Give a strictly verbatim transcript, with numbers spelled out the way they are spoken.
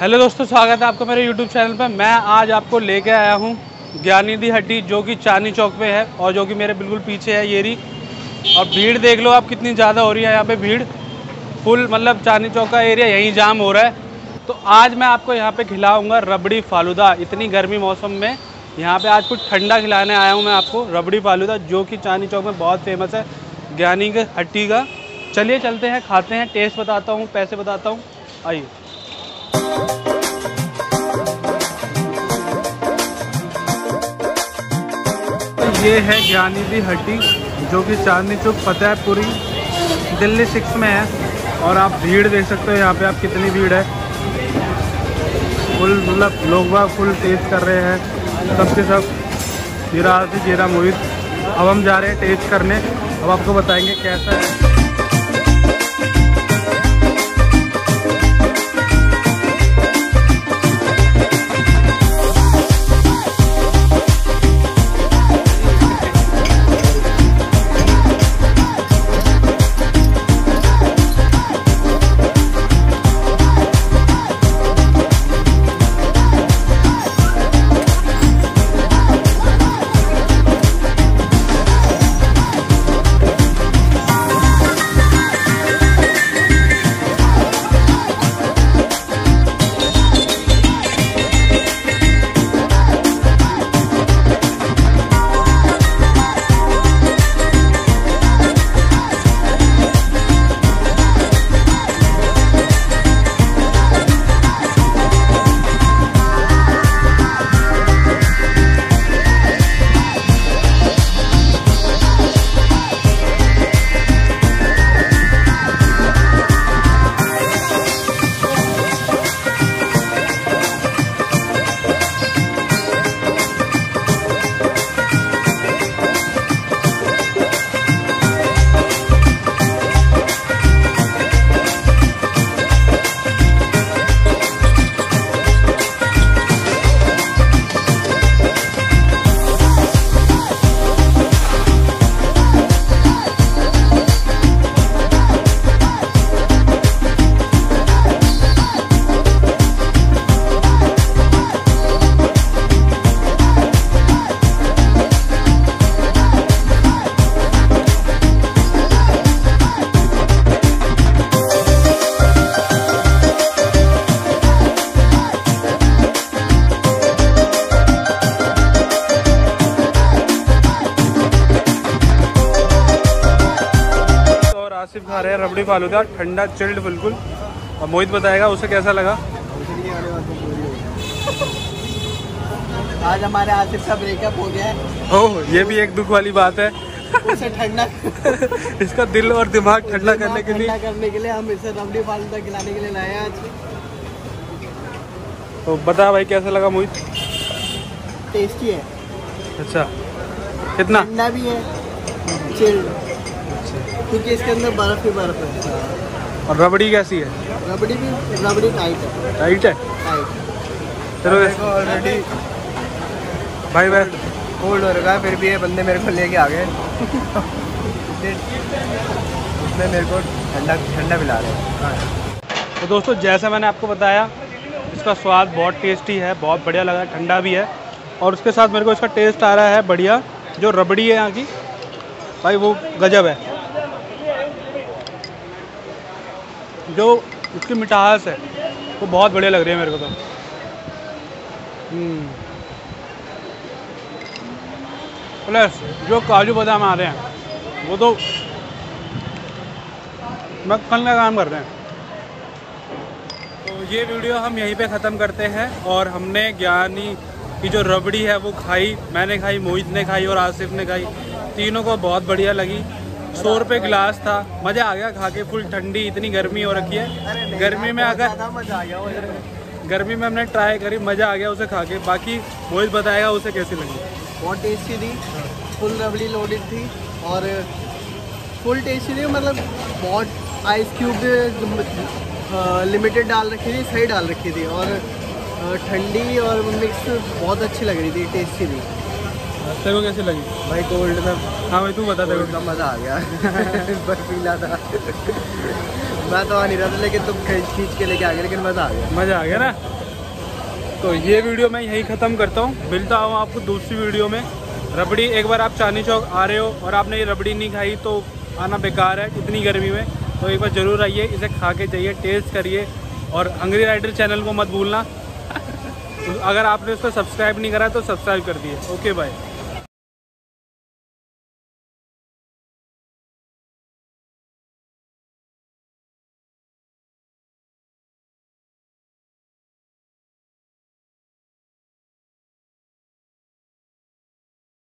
Hello दोस्तों, स्वागत है आपका मेरे यूट्यूब चैनल पर। मैं आज आपको लेके आया हूँ ज्ञानी दी हट्टी, जो कि चांदनी चौक पे है और जो कि मेरे बिल्कुल पीछे है येरी। और भीड़ देख लो आप कितनी ज़्यादा हो रही है यहाँ पे, भीड़ फुल, मतलब चांदनी चौक का एरिया यहीं जाम हो रहा है। तो आज मैं आपको यहाँ पे खिलाऊँगा रबड़ी फालूदा। इतनी गर्मी मौसम में यहाँ पर आज कुछ ठंडा खिलाने आया हूँ मैं आपको, रबड़ी फालूदा जो कि चांदनी चौक में बहुत फेमस है ज्ञानी की हट्टी का। चलिए चलते हैं, खाते हैं, टेस्ट बताता हूँ, पैसे बताता हूँ, आइए। ये है ज्ञानी दी हट्टी जो कि चांदनी चौक फतेहपुरी दिल्ली सिक्स में है। और आप भीड़ देख सकते हो यहाँ पे, आप कितनी भीड़ है, फुल, मतलब लोग बाग फुल टेस्ट कर रहे हैं सबके सब। जीरा आरती, जीरा मोहित। अब हम जा रहे हैं टेस्ट करने, अब आपको बताएंगे कैसा है। खा रहे हैं रबड़ी फालूदा, ठंडा चिल्ड बिल्कुल। और मोहित बताएगा उसे कैसा लगा। आज हमारे आसिफ का ब्रेकअप हो गया है। ओह, ये भी एक दुख वाली बात है। उसे ठंडा इसका दिल और दिमाग ठंडा करने के लिए करने के लिए हम इसे रबड़ी फालूदा खिलाने के लिए लाए हैं आज। तो बता भाई, कैसा लगा मोहित? टेस्टी है। अच्छा, कितना ठंडा भी है, चिल्ड, क्योंकि इसके अंदर बर्फ ही बर्फ है। और रबड़ी कैसी है? रबड़ी भी रबड़ी टाइट है। टाइट है? टाइट है। चलो देखो, ऑलरेडी भाई मैं कोल्ड हो रहा है, फिर भी ये बंदे मेरे को लेके आ गए, इसमें मेरे को ठंडा ठंडा पिला रहे हैं। तो दोस्तों, जैसा मैंने आपको बताया, इसका स्वाद बहुत टेस्टी है, बहुत बढ़िया लगा, ठंडा भी है और उसके साथ मेरे को इसका टेस्ट आ रहा है बढ़िया। जो रबड़ी है यहाँ की भाई, वो गजब है। जो उसकी मिठास है वो तो बहुत बढ़िया लग रही है मेरे को। तो प्लस जो काजू बादाम आ रहे हैं वो तो मक्खन का काम कर रहे हैं। तो ये वीडियो हम यहीं पे ख़त्म करते हैं। और हमने ज्ञानी की जो रबड़ी है वो खाई, मैंने खाई, मोहित ने खाई और आसिफ ने खाई, तीनों को बहुत बढ़िया लगी। सौ रुपये गिलास था, मज़ा आ गया खा के, फुल ठंडी, इतनी गर्मी हो रखी है। गर्मी में अगर गर्मी में हमने ट्राई करी, मज़ा आ गया उसे खा के। बाकी मोहित बताएगा उसे कैसी लगी। बहुत टेस्टी थी, फुल रबड़ी लोडेड थी और फुल टेस्टी थी, मतलब बहुत। आइस क्यूब लिमिटेड डाल रखी थी, सही डाल रखी थी और ठंडी और मिक्स बहुत अच्छी लग रही थी, टेस्टी थी। तेरे को कैसी लगी भाई? कोल्ड में। हाँ भाई, तू बता, तेरे को मज़ा आ गया बर्फीला था मैं तो आ नहीं रहा था, लेकिन तुम खींच के लेके आ गए, लेकिन मज़ा आ गया। मज़ा आ गया ना। तो ये वीडियो मैं यहीं ख़त्म करता हूँ, मिलता हूँ आपको दूसरी वीडियो में। रबड़ी, एक बार आप चांदनी चौक आ रहे हो और आपने ये रबड़ी नहीं खाई तो आना बेकार है इतनी गर्मी में, तो एक बार ज़रूर आइए, इसे खा के जाइए, टेस्ट करिए। और हंग्री राइडर चैनल को मत भूलना। अगर आपने उसको सब्सक्राइब नहीं करा तो सब्सक्राइब कर दिए। Okay bye.